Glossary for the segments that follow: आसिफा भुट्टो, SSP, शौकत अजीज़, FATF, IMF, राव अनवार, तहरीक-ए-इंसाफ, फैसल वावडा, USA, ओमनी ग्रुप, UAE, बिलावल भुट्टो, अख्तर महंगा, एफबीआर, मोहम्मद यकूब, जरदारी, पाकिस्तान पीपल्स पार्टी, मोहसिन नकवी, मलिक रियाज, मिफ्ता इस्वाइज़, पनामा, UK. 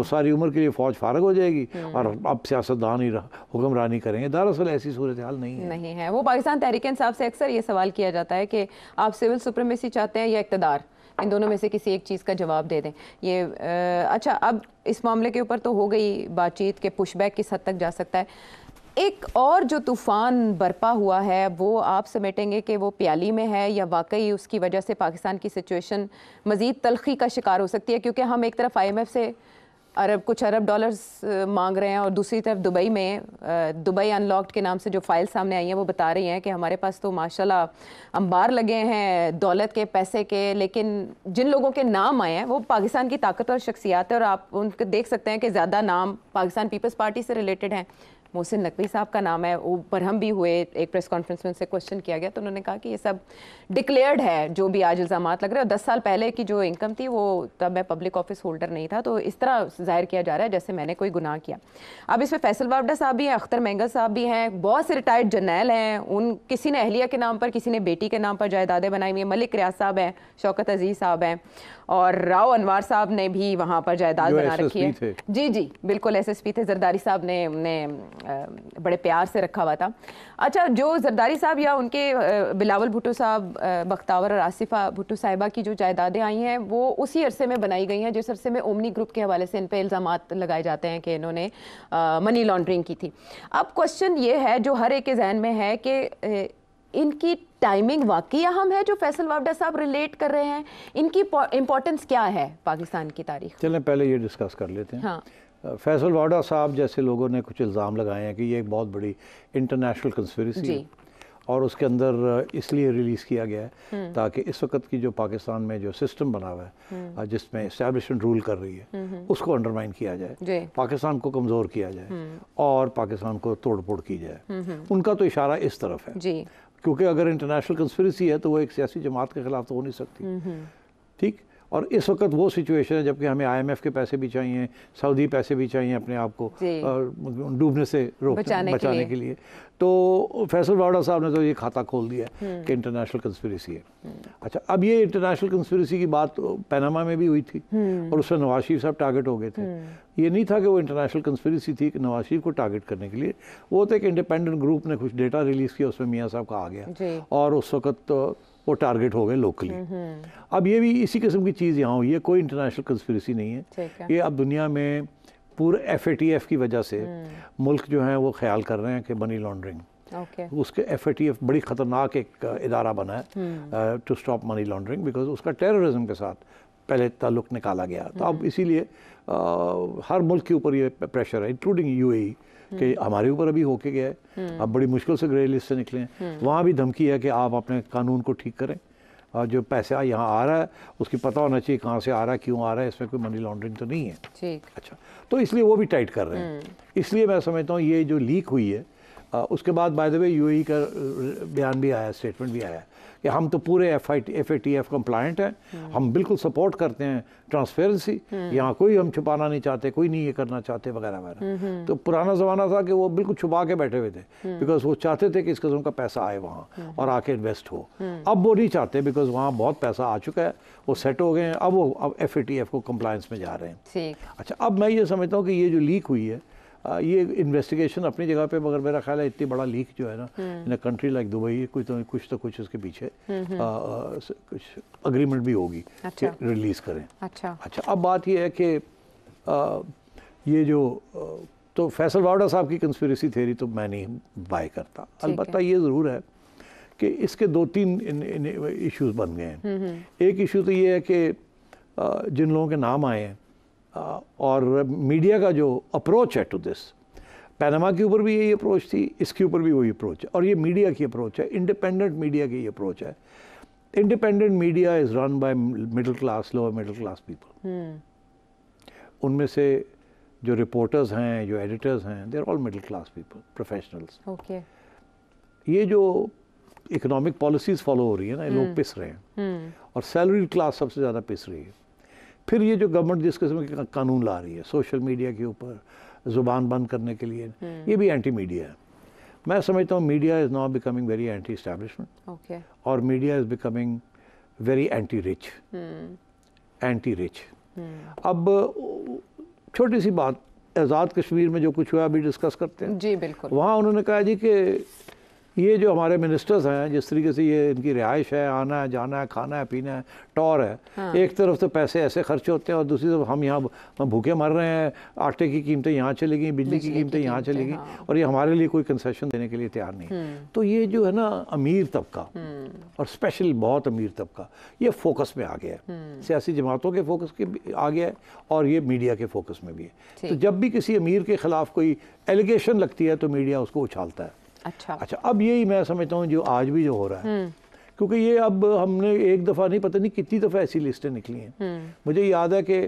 वो सारी उम्र के लिए फ़ौज फारग हो जाएगी और अब सियासतदान ही हुक्मरानी करेंगे। दरअसल ऐसी सूरत हाल नहीं है। वो पाकिस्तान तहरीक-ए-इंसाफ से अक्सर ये सवाल किया जाता है कि आप सिविल सुप्रीमेसी चाहते हैं या इक़्तिदार, इन दोनों में से किसी एक चीज़ का जवाब दे दें। ये अच्छा, अब इस मामले के ऊपर तो हो गई बातचीत के पुशबैक किस हद तक जा सकता है। एक और जो तूफ़ान बरपा हुआ है वो आप समेटेंगे कि वो प्याली में है या वाकई उसकी वजह से पाकिस्तान की सिचुएशन मज़ीद तलखी का शिकार हो सकती है, क्योंकि हम एक तरफ IMF से कुछ अरब डॉलर्स मांग रहे हैं और दूसरी तरफ दुबई में दुबई अनलॉक्ड के नाम से जो फाइल सामने आई है वो बता रही हैं कि हमारे पास तो माशाल्लाह अंबार लगे हैं दौलत के, पैसे के, लेकिन जिन लोगों के नाम आए हैं वो पाकिस्तान की ताकतवर शख्सियात है और आप उनको देख सकते हैं कि ज़्यादा नाम पाकिस्तान पीपल्स पार्टी से रिलेटेड हैं। मोहसिन नकवी साहब का नाम है, वो बरहम भी हुए, एक प्रेस कॉन्फ्रेंस में उनसे क्वेश्चन किया गया तो उन्होंने कहा कि ये सब डिक्लेयर्ड है जो भी आज इल्ज़ाम लग रहे हैं, और 10 साल पहले की जो इनकम थी वो, तब मैं पब्लिक ऑफिस होल्डर नहीं था, तो इस तरह जाहिर किया जा रहा है जैसे मैंने कोई गुनाह किया। अब इसमें फैसल वावडा साहब भी हैं, अख्तर महंगा साहब भी हैं, बहुत से रिटायर्ड जर्नैल हैं, उन किसी ने अहलिया के नाम पर, किसी ने बेटी के नाम पर जायदादें बनाई हुई हैं। मलिक रियाज साहब हैं, शौकत अजीज़ साहब हैं और राव अनवार साहब ने भी वहाँ पर जायदाद बना रखी है। जी जी बिल्कुल, SSP थे, जरदारी साहब ने उन्हें बड़े प्यार से रखा हुआ था। अच्छा, जो जरदारी साहब या उनके बिलावल भुट्टो साहब, बख्तावर और आसिफा भुट्टो साहिबा की जो जायदादें आई हैं वो उसी अरसे में बनाई गई हैं जिस अरसे में ओमनी ग्रुप के हवाले से इन पर इल्ज़ामात लगाए जाते हैं कि इन्होंने मनी लॉन्ड्रिंग की थी। अब क्वेश्चन ये है जो हर एक के जहन में है कि इनकी टाइमिंग वाकई अहम है जो फैसल वावडा साहब रिलेट कर रहे हैं, इनकी इम्पोर्टेंस क्या है पाकिस्तान की तारीख? चलें पहले ये डिस्कस कर लेते हैं। हाँ। फैसल वावडा साहब जैसे लोगों ने कुछ इल्ज़ाम लगाए हैं कि ये एक बहुत बड़ी इंटरनेशनल कंस्पिरेसी है और उसके अंदर इसलिए रिलीज़ किया गया है ताकि इस वक्त की जो पाकिस्तान में जो सिस्टम बना हुआ है जिसमें एस्टैब्लिशमेंट रूल कर रही है उसको अंडरमाइन किया जाए, पाकिस्तान को कमज़ोर किया जाए और पाकिस्तान को तोड़ फोड़ की जाए। उनका तो इशारा इस तरफ है जी, क्योंकि अगर इंटरनेशनल कंस्पिरेसी है तो वो एक सियासी जमात के ख़िलाफ़ तो हो नहीं सकती। ठीक, और इस वक्त वो सिचुएशन है जबकि हमें IMF के पैसे भी चाहिए, सऊदी पैसे भी चाहिए अपने आप को डूबने से बचाने के लिए। तो फैसल वावड़ा साहब ने तो ये खाता खोल दिया कि इंटरनेशनल कंस्पिरेसी है। अच्छा, अब ये इंटरनेशनल कंस्पिरेसी की बात पनामा में भी हुई थी और उसमें नवाज शरीफ साहब टारगेट हो गए थे। ये नहीं था कि वो इंटरनेशनल कंस्पिरेसी थी कि नवाज शरीफ को टारगेट करने के लिए, वो तो एक इंडिपेंडेंट ग्रुप ने कुछ डेटा रिलीज़ किया उसमें मियाँ साहब का आ गया और उस वक्त वो टारगेट हो गए लोकली। अब ये भी इसी किस्म की चीज़ यहाँ हुई है, कोई इंटरनेशनल कंस्पिरेसी नहीं है। ये अब दुनिया में पूरे FATF की वजह से मुल्क जो हैं वो ख्याल कर रहे हैं कि मनी लॉन्ड्रिंग, उसके FATF बड़ी ख़तरनाक एक इदारा बना है to stop money laundering, because उसका टेररिज्म के साथ पहले ताल्लुक निकाला गया। तो अब इसीलिए हर मुल्क के ऊपर ये प्रेशर है, इंक्लूडिंग UAE कि हमारे ऊपर अभी होके गया है, अब बड़ी मुश्किल से ग्रे लिस्ट से निकले हैं। वहाँ भी धमकी है कि आप अपने कानून को ठीक करें और जो पैसा यहाँ आ रहा है उसकी पता होना चाहिए कहाँ से आ रहा है, क्यों आ रहा है, इसमें कोई मनी लॉन्ड्रिंग तो नहीं है। ठीक, अच्छा, तो इसलिए वो भी टाइट कर रहे हैं। इसलिए मैं समझता हूँ ये जो लीक हुई है उसके बाद बाय द वे UAE का बयान भी आया, स्टेटमेंट भी आया कि हम तो पूरे FATF कंप्लाइंट हैं, हम बिल्कुल सपोर्ट करते हैं ट्रांसपेरेंसी, यहाँ कोई हम छुपाना नहीं चाहते, कोई नहीं ये करना चाहते वगैरह वगैरह। तो पुराना ज़माना था कि वो बिल्कुल छुपा के बैठे हुए थे बिकॉज वो चाहते थे कि इस किस्म का पैसा आए वहाँ और आके इन्वेस्ट हो। अब वो नहीं चाहते बिकॉज वहाँ बहुत पैसा आ चुका है, वो सेट हो गए हैं, अब वो FATF को कंप्लाइंस में जा रहे हैं। अच्छा, अब मैं ये समझता हूँ कि ये जो लीक हुई है ये इन्वेस्टिगेशन अपनी जगह पे, मगर मेरा ख्याल है इतनी बड़ा लीक जो है ना इन कंट्री लाइक दुबई कुछ इसके पीछे कुछ अग्रीमेंट भी होगी। अच्छा। रिलीज़ करें। अच्छा अच्छा, अब बात ये है कि ये जो तो फैसल वावड़ा साहब की कंस्पिरेसी थ्योरी तो मैं नहीं बाय करता, अलबत्ता ये ज़रूर है कि इसके 2-3 इश्यूज़ बन गए हैं। एक इशू तो ये है कि जिन लोगों के नाम आए हैं और मीडिया का जो अप्रोच है टू दिस, पनामा के ऊपर भी यही अप्रोच थी, इसके ऊपर भी वही अप्रोच है और ये मीडिया की अप्रोच है, इंडिपेंडेंट मीडिया की अप्रोच है। Independent media is run by middle class, lower middle class people. उनमें से जो रिपोर्टर्स हैं, जो एडिटर्स हैं, they are all middle class people, professionals. Okay, ये जो इकोनॉमिक पॉलिसीज़ फॉलो हो रही है ना, ये लोग पिस रहे हैं और सैलरीड क्लास सबसे ज़्यादा पिस रही है। फिर ये जो गवर्नमेंट जिस किस्म के कानून ला रही है सोशल मीडिया के ऊपर ज़ुबान बंद करने के लिए, ये भी एंटी मीडिया है। मैं समझता हूँ media is now becoming very anti establishment. Okay, और media is becoming very anti rich. अब छोटी सी बात, आज़ाद कश्मीर में जो कुछ हुआ अभी डिस्कस करते हैं। जी बिल्कुल। वहाँ उन्होंने कहा जी कि ये जो हमारे मिनिस्टर्स हैं, जिस तरीके से ये इनकी रिहाइश है, आना है, जाना है, खाना है, पीना है, टॉर है। हाँ। एक तरफ तो पैसे ऐसे खर्च होते हैं और दूसरी तरफ हम यहाँ भूखे मर रहे हैं, आटे की कीमतें यहाँ चली गई, बिजली की कीमतें यहाँ चली गई। हाँ। और ये हमारे लिए कोई कंसेशन देने के लिए तैयार नहीं। तो ये जो है ना अमीर तबका और स्पेशल बहुत अमीर तबका, ये फोकस में आ गया है, सियासी जमातों के फोकस के आ गया है और ये मीडिया के फोकस में भी है। तो जब भी किसी अमीर के खिलाफ कोई एलिगेशन लगती है तो मीडिया उसको उछालता है। अच्छा, अब यही मैं समझता हूँ जो आज भी जो हो रहा है, क्योंकि ये अब हमने एक दफ़ा नहीं, पता नहीं कितनी दफ़ा ऐसी लिस्टें निकली हैं। मुझे याद है कि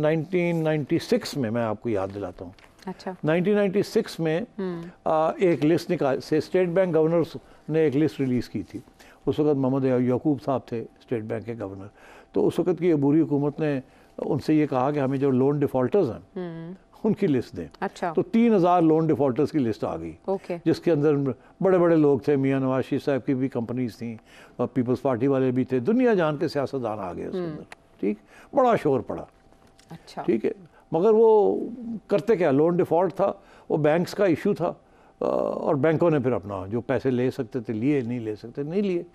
1996 में, मैं आपको याद दिलाता हूँ, अच्छा 1996 में एक लिस्ट निकाल से स्टेट बैंक गवर्नर्स ने एक लिस्ट रिलीज़ की थी। उस वक्त मोहम्मद यकूब साहब थे स्टेट बैंक के गवर्नर। तो उस वक्त की अबूरी हुकूमत ने उनसे ये कहा कि हमें जो लोन डिफ़ॉल्टर्स हैं उनकी लिस्ट दें। अच्छा। तो 3000 लोन डिफ़ॉल्टर्स की लिस्ट आ गई। ओके। जिसके अंदर बड़े बड़े लोग थे, मियाँ नवाज शरीफ साहब की भी कंपनीज थी और पीपल्स पार्टी वाले भी थे, दुनिया जान के सियासतदान आ गए उसके अंदर। ठीक, बड़ा शोर पड़ा। अच्छा। ठीक है, मगर वो करते क्या, लोन डिफ़ॉल्ट था, वो बैंक्स का इशू था और बैंकों ने फिर अपना जो पैसे ले सकते थे लिए, नहीं ले सकते नहीं लिए।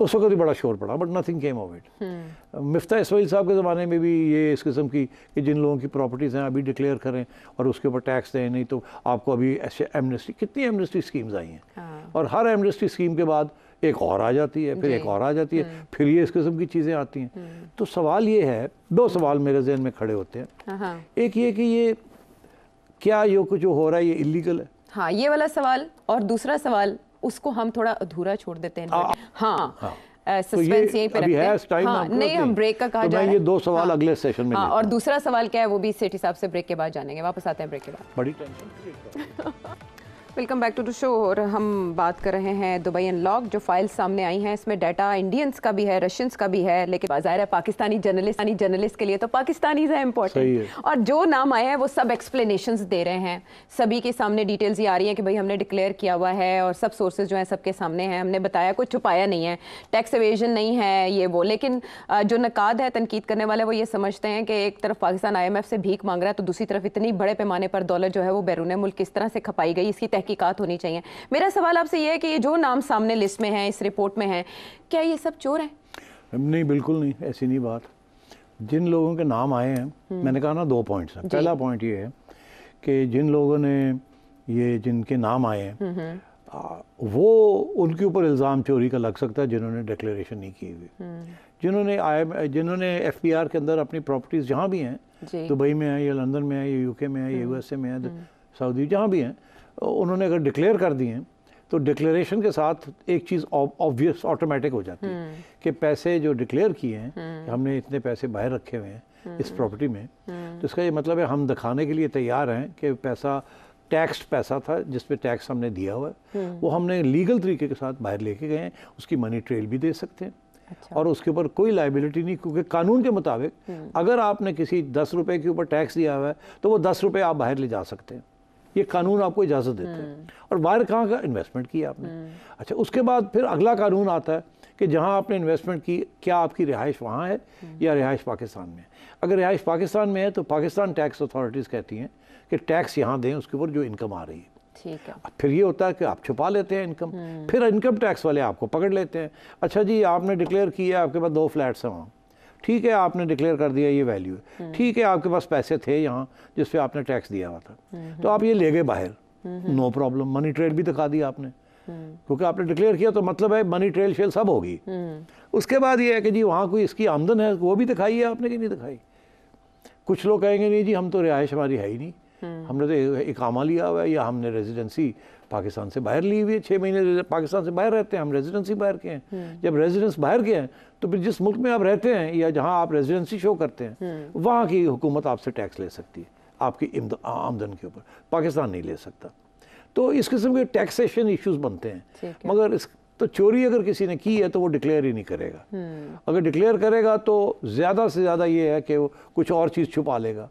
उस वक्त भी बड़ा शोर पड़ा, but nothing came of it. मिफ्ता इस्वाइज़ साहब के ज़माने में भी ये इस किस्म की कि जिन लोगों की प्रॉपर्टीज़ हैं अभी डिक्लेयर करें और उसके ऊपर टैक्स दें, नहीं तो आपको अभी ऐसे एमनेस्टी, कितनी एमनेस्टी स्कीम्स आई हैं। हाँ। और हर एमनेस्टी स्कीम के बाद एक और आ जाती है, फिर एक और आ जाती है, फिर ये इस किस्म की चीज़ें आती हैं। तो सवाल ये है, दो सवाल मेरे जहन में खड़े होते हैं। एक ये कि ये क्या ये कुछ जो हो रहा है ये इलीगल है, हाँ ये वाला सवाल, और दूसरा सवाल उसको हम थोड़ा अधूरा छोड़ देते हैं। हाँ। सस्पेंस यहीं पे रखते हैं। हाँ, नहीं हम ब्रेक का कहा जा रहा है। ये दो सवाल अगले सेशन में। हाँ, और दूसरा सवाल क्या है वो भी सेठी साहब से ब्रेक के बाद जानेंगे। वापस आते हैं ब्रेक के बाद। बड़ी tension. Welcome back to the show. और हम बात कर रहे हैं दुबई अनलॉक, जो फाइल्स सामने आई हैं इसमें डाटा इंडियंस का भी है, रशियंस का भी है, लेकिन बाज़ाहिर है पाकिस्तानी जर्नलिस्ट के लिए तो पाकिस्तानीज है इम्पोर्टेंट। और जो नाम आए हैं वो सब एक्सप्लेनेशंस दे रहे हैं, सभी के सामने डिटेल्स ये आ रही हैं कि भाई हमने डिक्लेयर किया हुआ है और सब सोर्सेज जो हैं सबके सामने हैं, हमने बताया, कुछ छुपाया नहीं है, टैक्स एवेजन नहीं है ये वो। लेकिन जो नकाद है, तनकीद करने वाले, वो ये समझते हैं कि एक तरफ पाकिस्तान IMF से भीख मांग रहा है तो दूसरी तरफ इतनी बड़े पैमाने पर दौलत जो है वो बैरून मुल्क किस तरह से खपाई गई, इसकी तहकीकात होनी चाहिए। मेरा सवाल आपसे ये है कि ये जो नाम सामने लिस्ट में है, इस रिपोर्ट में है, क्या ये सब चोर हैं? नहीं, बिल्कुल नहीं, ऐसी नहीं बात। जिन लोगों के नाम आए हैं, मैंने कहा ना दो पॉइंट्स हैं। पहला पॉइंट ये है कि जिन लोगों ने ये जिनके नाम आए हैं वो उनके ऊपर इल्ज़ाम चोरी का लग सकता है जिन्होंने डिक्लेरेशन नहीं की हुई। जिन्होंने FBR के अंदर अपनी प्रॉपर्टीज़ जहाँ भी हैं, दुबई में है या लंदन में है या UK में है या USA में है, सऊदी, जहाँ भी हैं, उन्होंने अगर डिक्लेयर कर दिए हैं तो डिक्लेरेशन के साथ एक चीज़ ऑब्वियस ऑटोमेटिक हो जाती है कि पैसे जो डिक्लेयर किए हैं, हमने इतने पैसे बाहर रखे हुए हैं इस प्रॉपर्टी में, तो इसका ये मतलब है हम दिखाने के लिए तैयार हैं कि पैसा टैक्स पैसा था जिस पे टैक्स हमने दिया हुआ है, वो हमने लीगल तरीके के साथ बाहर लेके गए हैं, उसकी मनी ट्रेल भी दे सकते हैं। अच्छा। और उसके ऊपर कोई लाइबिलिटी नहीं, क्योंकि कानून के मुताबिक अगर आपने किसी 10 रुपये के ऊपर टैक्स दिया हुआ है तो वो 10 रुपये आप बाहर ले जा सकते हैं, ये कानून आपको इजाज़त देता है। और बाहर कहाँ का इन्वेस्टमेंट किया आपने। अच्छा, उसके बाद फिर अगला कानून आता है कि जहाँ आपने इन्वेस्टमेंट की, क्या आपकी रिहाइश वहाँ है या रिहाइश पाकिस्तान में। अगर रिहाइश पाकिस्तान में है तो पाकिस्तान टैक्स अथॉरिटीज़ कहती हैं कि टैक्स यहाँ दें उसके ऊपर जो इनकम आ रही है। ठीक है। फिर ये होता है कि आप छुपा लेते हैं इनकम, फिर इनकम टैक्स वाले आपको पकड़ लेते हैं। अच्छा जी, आपने डिक्लेयर किया, आपके पास 2 फ्लैट्स हैं वहाँ, ठीक है, आपने डिक्लेयर कर दिया ये वैल्यू है, ठीक है, आपके पास पैसे थे यहाँ जिस पे आपने टैक्स दिया हुआ था, तो आप ये ले गए बाहर, नो प्रॉब्लम, मनी ट्रेल भी दिखा दी आपने, क्योंकि आपने डिक्लेयर किया तो मतलब है मनी ट्रेल शेल सब होगी। उसके बाद ये है कि जी वहाँ कोई इसकी आमदन है वो भी दिखाई है आपने कि नहीं दिखाई। कुछ लोग कहेंगे नहीं जी हम तो रिहाइश हमारी है ही नहीं, हमने तो इकामा लिया हुआ है या हमने रेजिडेंसी पाकिस्तान से बाहर ली हुई है, 6 महीने पाकिस्तान से बाहर रहते हैं, हम रेजिडेंसी बाहर के हैं। जब रेजिडेंस बाहर के हैं तो फिर जिस मुल्क में आप रहते हैं या जहां आप रेजिडेंसी शो करते हैं वहां की हुकूमत आपसे टैक्स ले सकती है आपकी आमदन के ऊपर, पाकिस्तान नहीं ले सकता। तो इस किस्म के टैक्सेशन इश्यूज बनते हैं, मगर इस तो चोरी अगर किसी ने की है तो वो डिक्लेयर ही नहीं करेगा। अगर डिक्लेयर करेगा तो ज़्यादा से ज़्यादा ये है कि वो कुछ और चीज़ छुपा लेगा।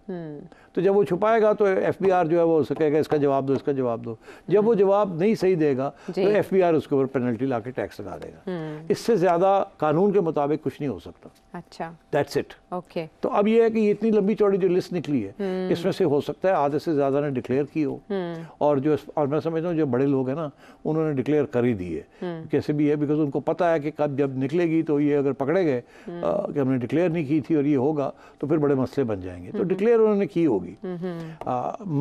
तो जब वो छुपाएगा तो एफबीआर जो है वो उसे कहेगा इसका जवाब दो, इसका जवाब दो। जब वो जवाब नहीं सही देगा तो एफबीआर उसके ऊपर पेनल्टी ला के टैक्स लगा देगा। इससे ज़्यादा कानून के मुताबिक कुछ नहीं हो सकता। अच्छा, दैट्स इट। ओके, तो अब ये है कि इतनी लंबी चौड़ी जो लिस्ट निकली है इसमें से हो सकता है आधे से ज़्यादा ने डिक्लेयर की हो, और मैं समझता हूँ जो बड़े लोग हैं ना उन्होंने डिक्लेयर कर ही दी है कैसे भी है, बिकॉज उनको पता है कि कब जब निकलेगी तो ये अगर पकड़े गए कि हमने डिक्लेयर नहीं की थी और ये होगा तो फिर बड़े मसले बन जाएंगे। तो डिक्लेयर उन्होंने की होगी।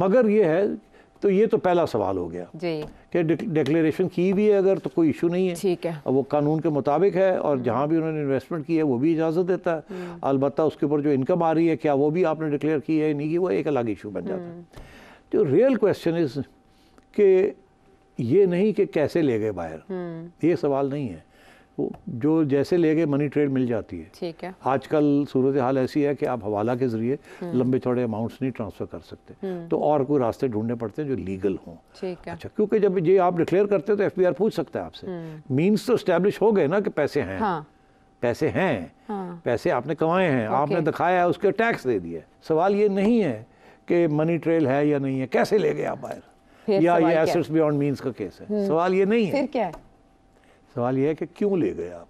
मगर ये है तो ये तो पहला सवाल हो गया कि डिक्लेरेशन की भी है अगर तो कोई इशू नहीं है, ठीक है, वो कानून के मुताबिक है और जहाँ भी उन्होंने इन्वेस्टमेंट की है वो भी इजाज़त देता है। अलबत्ता उसके ऊपर जो इनकम आ रही है क्या वो भी आपने डिक्लेयर की है नहीं की, वो एक अलग इशू बन जाता है। जो रियल क्वेश्चन इज़ कि ये नहीं कि कैसे ले गए बाहर, ये सवाल नहीं है, वो जो जैसे ले गए मनी ट्रेड मिल जाती है, ठीक है। आजकल सूरत हाल ऐसी है कि आप हवाला के ज़रिए लंबे चौड़े अमाउंट्स नहीं ट्रांसफ़र कर सकते, तो और कोई रास्ते ढूंढने पड़ते हैं जो लीगल हों। अच्छा, क्योंकि जब ये आप डिक्लेयर करते हो तो एफबीआर पूछ सकता है आपसे, मीन्स तो इस्टेब्लिश हो गए ना कि पैसे हैं। हाँ। पैसे हैं, हाँ। पैसे आपने कमाए हैं, आपने दिखाया है, उसके टैक्स दे दिया। सवाल ये नहीं है कि मनी ट्रेल है या नहीं है, कैसे ले गए आप बाहर, या ये एसेट्स बियॉन्ड मीन्स का केस है। सवाल ये नहीं है, क्या है सवाल ये है कि क्यों ले गए आप।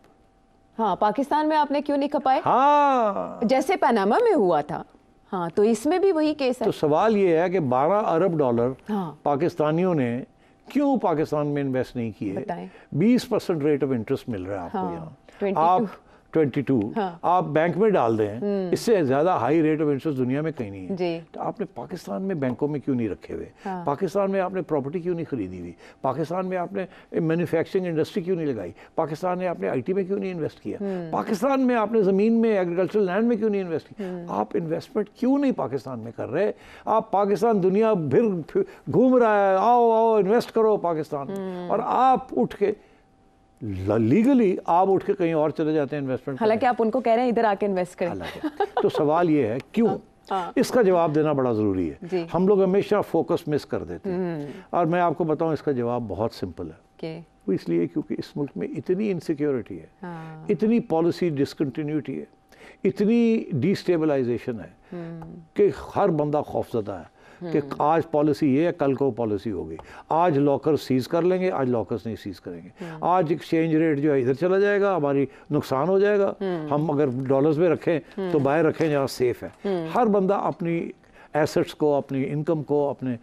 हाँ, पाकिस्तान में आपने क्यों नहीं खपाए। हाँ, जैसे पनामा में हुआ था। हाँ, तो इसमें भी वही केस है। तो सवाल ये है कि 12 अरब डॉलर हाँ, पाकिस्तानियों ने क्यों पाकिस्तान में इन्वेस्ट नहीं किए। 20% रेट ऑफ इंटरेस्ट मिल रहा है आपको। हाँ, यहाँ आप 22 हाँ, आप बैंक में डाल दें, इससे ज्यादा हाई रेट ऑफ इंटरेस्ट दुनिया में कहीं नहीं है। तो आपने पाकिस्तान में बैंकों में क्यों नहीं रखे हुए। हाँ। पाकिस्तान में आपने प्रॉपर्टी क्यों नहीं खरीदी हुई। पाकिस्तान में आपने मैन्युफैक्चरिंग इंडस्ट्री क्यों नहीं लगाई। पाकिस्तान में आपने आईटी में क्यों नहीं इन्वेस्ट किया। पाकिस्तान में आपने ज़मीन में एग्रीकल्चरल लैंड में क्यों नहीं इन्वेस्ट किया। आप इन्वेस्टमेंट क्यों नहीं पाकिस्तान में कर रहे। आप पाकिस्तान दुनिया फिर घूम रहा है, आओ आओ इन्वेस्ट करो पाकिस्तान, और आप उठ के लीगली आप उठ के कहीं और चले जाते हैं इन्वेस्टमेंट। हालांकि आप उनको कह रहे हैं इधर आके इन्वेस्ट करें। तो सवाल ये है क्यों, इसका जवाब देना बड़ा ज़रूरी है। हम लोग हमेशा फोकस मिस कर देते हैं, और मैं आपको बताऊं इसका जवाब बहुत सिंपल है। वो इसलिए क्योंकि इस मुल्क में इतनी इनसिक्योरिटी है, इतनी पॉलिसी डिसकंटिन्यूटी है, इतनी डिस्टेबलाइजेशन है कि हर बंदा खौफजदा है कि आज पॉलिसी ये है, कल को पॉलिसी होगी, आज लॉकर सीज कर लेंगे, आज लॉकर्स नहीं सीज करेंगे, आज एक्सचेंज रेट जो है इधर चला जाएगा, हमारी नुकसान हो जाएगा, हम अगर डॉलर्स में रखें तो बाहर रखें जहाँ सेफ है। हर बंदा अपनी एसेट्स को, अपनी इनकम को, अपने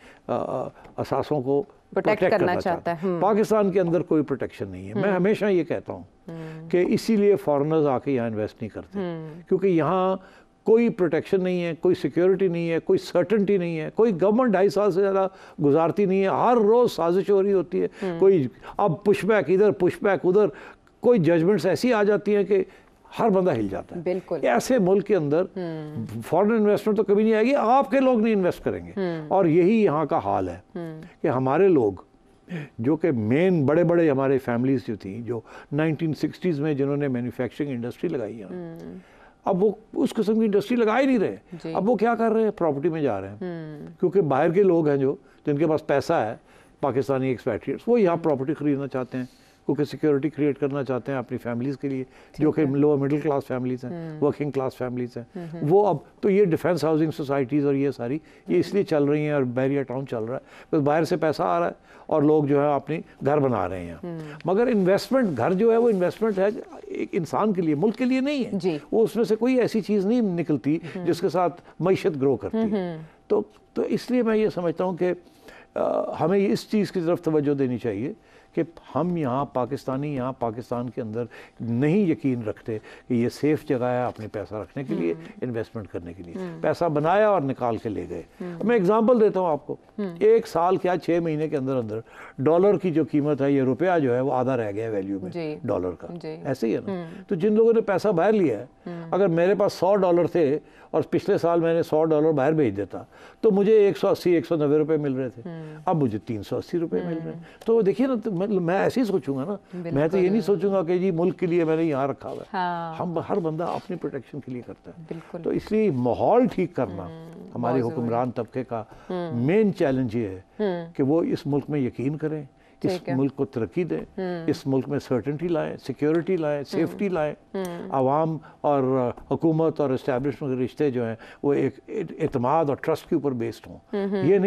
असासों को प्रोटेक्ट करना चाहता है। पाकिस्तान के अंदर कोई प्रोटेक्शन नहीं है। मैं हमेशा ये कहता हूँ कि इसीलिए फॉरेनर्स आके यहाँ इन्वेस्ट नहीं करते, क्योंकि यहाँ कोई प्रोटेक्शन नहीं है, कोई सिक्योरिटी नहीं है, कोई सर्टेनिटी नहीं है, कोई गवर्नमेंट 2.5 साल से ज़्यादा गुजारती नहीं है। हर रोज़ साजिश हो रही होती है, कोई अब पुशबैक इधर पुशबैक उधर, कोई जजमेंट्स ऐसी आ जाती हैं कि हर बंदा हिल जाता है। बिल्कुल, ऐसे मुल्क के अंदर फॉरेन इन्वेस्टमेंट तो कभी नहीं आएगी, आपके लोग नहीं इन्वेस्ट करेंगे। और यही यहाँ का हाल है कि हमारे लोग जो कि मेन बड़े बड़े हमारे फैमिलीज जो थी, जो 1960s में जिन्होंने मैन्युफैक्चरिंग इंडस्ट्री लगाई है, अब वो उस किस्म की इंडस्ट्री लगा ही नहीं रहे। अब वो क्या कर रहे हैं, प्रॉपर्टी में जा रहे हैं, क्योंकि बाहर के लोग हैं जो जिनके पास पैसा है, पाकिस्तानी एक्सपैट्रिएट्स, वो यहाँ प्रॉपर्टी खरीदना चाहते हैं क्योंकि सिक्योरिटी क्रिएट करना चाहते हैं अपनी फैमिलीज़ के लिए, जो कि लोअर मिडिल क्लास फैमिलीज़ हैं, वर्किंग क्लास फैमिलीज़ हैं। वो अब तो ये डिफेंस हाउसिंग सोसाइटीज़ और ये सारी ये इसलिए चल रही हैं, और बैरियर टाउन चल रहा है तो बाहर से पैसा आ रहा है और लोग जो है अपने घर बना रहे हैं। मगर इन्वेस्टमेंट घर जो है वो इन्वेस्टमेंट है एक इंसान के लिए, मुल्क के लिए नहीं है। वो उसमें से कोई ऐसी चीज़ नहीं निकलती जिसके साथ मईशत ग्रो करती है। तो इसलिए मैं ये समझता हूँ कि हमें इस चीज़ की तरफ तवज्जो देनी चाहिए कि हम यहाँ पाकिस्तानी यहाँ पाकिस्तान के अंदर नहीं यकीन रखते कि ये सेफ़ जगह है अपने पैसा रखने के लिए, इन्वेस्टमेंट करने के लिए। पैसा बनाया और निकाल के ले गए। मैं एग्जांपल देता हूँ आपको, एक साल क्या 6 महीने के अंदर अंदर डॉलर की जो कीमत है, ये रुपया जो है वो आधा रह गया वैल्यू में डॉलर का, ऐसे ही है ना। तो जिन लोगों ने पैसा बाहर लिया है, अगर मेरे पास $100 थे और पिछले साल मैंने $100 बाहर भेज देता तो मुझे 180-190 रुपये मिल रहे थे, अब मुझे 380 रुपये मिल रहे हैं। तो देखिए ना, मैं ऐसे ही सोचूंगा ना, मैं तो ये नहीं सोचूंगा कि जी मुल्क के लिए मैंने यहाँ रखा हुआ है। हाँ। हम हर बंदा अपने प्रोटेक्शन के लिए करता है। तो इसलिए माहौल ठीक करना हमारे हुक्मरान तबके का मेन चैलेंज ये है कि वो इस मुल्क में यकीन करें इस मुल्क को तरक्की दें, इस मुल्क में सर्टेनिटी लाएँ, सिक्योरिटी लाएँ, सेफ्टी लाएँ। आवाम और हुकूमत और इस्टेब्लिशमेंट के रिश्ते जो हैं वो एक एतमाद और ट्रस्ट के ऊपर बेस्ड हों। ये